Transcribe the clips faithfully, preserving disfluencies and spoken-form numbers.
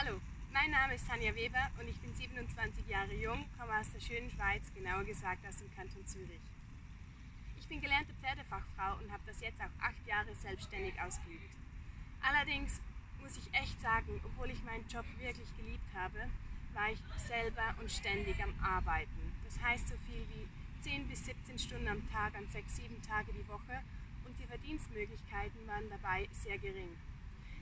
Hallo, mein Name ist Tanja Weber und ich bin siebenundzwanzig Jahre jung, komme aus der schönen Schweiz, genauer gesagt aus dem Kanton Zürich. Ich bin gelernte Pferdefachfrau und habe das jetzt auch acht Jahre selbstständig ausgeübt. Allerdings muss ich echt sagen, obwohl ich meinen Job wirklich geliebt habe, war ich selber und ständig am Arbeiten. Das heißt so viel wie zehn bis siebzehn Stunden am Tag, an sechs, sieben Tage die Woche, und die Verdienstmöglichkeiten waren dabei sehr gering.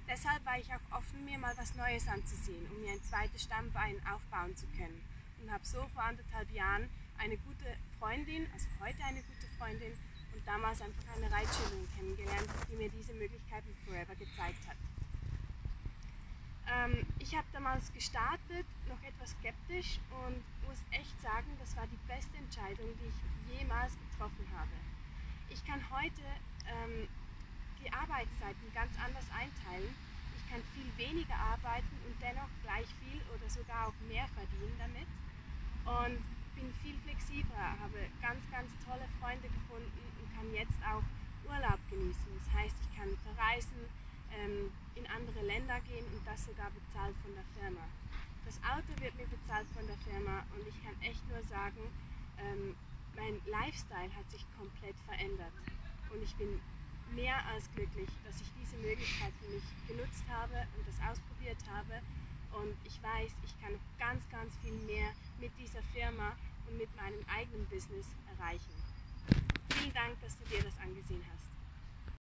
Deshalb war ich auch offen, mir mal was Neues anzusehen, um mir ein zweites Stammbein aufbauen zu können, und habe so vor anderthalb Jahren eine gute Freundin, also heute eine gute Freundin, und damals einfach eine Reitschülerin kennengelernt, die mir diese Möglichkeiten Forever gezeigt hat. Ähm, ich habe damals gestartet, noch etwas skeptisch, und muss echt sagen, das war die beste Entscheidung, die ich jemals getroffen habe. Ich kann heute ähm, die Arbeitszeiten ganz anders einteilen. Ich kann viel weniger arbeiten und dennoch gleich viel oder sogar auch mehr verdienen damit. Und bin viel flexibler, habe ganz, ganz tolle Freunde gefunden und kann jetzt auch Urlaub genießen. Das heißt, ich kann verreisen, ähm, in andere Länder gehen und das sogar bezahlt von der Firma. Das Auto wird mir bezahlt von der Firma und ich kann echt nur sagen, ähm, mein Lifestyle hat sich komplett verändert. Und ich bin mehr als glücklich, dass ich diese Möglichkeit für mich genutzt habe und das ausprobiert habe. Und ich weiß, ich kann noch ganz, ganz viel mehr mit dieser Firma und mit meinem eigenen Business erreichen. Vielen Dank, dass du dir das angesehen hast.